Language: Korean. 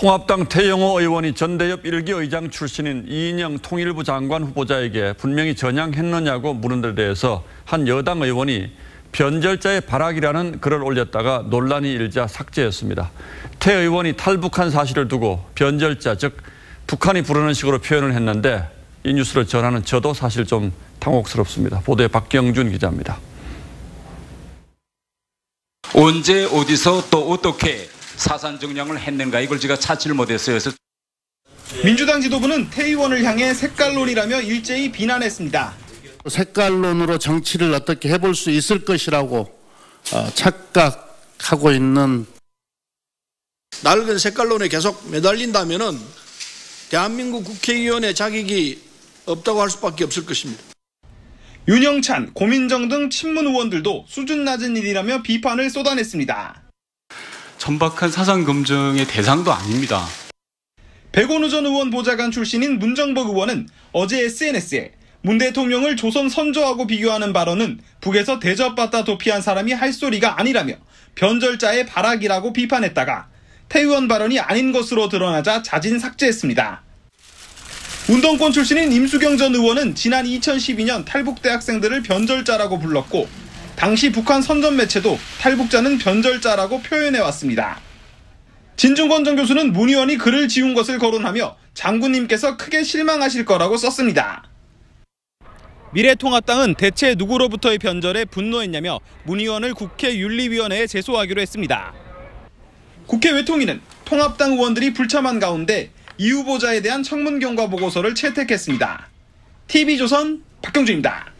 통합당 태영호 의원이 전대협 1기 의장 출신인 이인영 통일부 장관 후보자에게 분명히 전향했느냐고 물은 데 대해서 한 여당 의원이 변절자의 발악이라는 글을 올렸다가 논란이 일자 삭제했습니다. 태 의원이 탈북한 사실을 두고 변절자, 즉 북한이 부르는 식으로 표현을 했는데 이 뉴스를 전하는 저도 사실 좀 당혹스럽습니다. 보도에 박경준 기자입니다. 언제 어디서 또 어떻게 사산 정령을 했는가, 이걸 제가 찾지를 못했어요. 그래서 민주당 지도부는 태 의원을 향해 색깔론이라며 일제히 비난했습니다. 색깔론으로 정치를 어떻게 해볼 수 있을 것이라고 착각하고 있는, 낡은 색깔론에 계속 매달린다면은 대한민국 국회의원의 자격이 없다고 할 수밖에 없을 것입니다. 윤영찬, 고민정 등 친문 의원들도 수준 낮은 일이라며 비판을 쏟아냈습니다. 천박한 사상 검증의 대상도 아닙니다. 백원우 전 의원 보좌관 출신인 문정복 의원은 어제 SNS에 문 대통령을 조선 선조하고 비교하는 발언은 북에서 대접받다 도피한 사람이 할 소리가 아니라며 변절자의 발악이라고 비판했다가 태 의원 발언이 아닌 것으로 드러나자 자진 삭제했습니다. 운동권 출신인 임수경 전 의원은 지난 2012년 탈북대 학생들을 변절자라고 불렀고 당시 북한 선전 매체도 탈북자는 변절자라고 표현해왔습니다. 진중권 전 교수는 문 의원이 글을 지운 것을 거론하며 장군님께서 크게 실망하실 거라고 썼습니다. 미래통합당은 대체 누구로부터의 변절에 분노했냐며 문 의원을 국회 윤리위원회에 제소하기로 했습니다. 국회 외통위는 통합당 의원들이 불참한 가운데 이 후보자에 대한 청문 경과 보고서를 채택했습니다. TV조선 박경준입니다.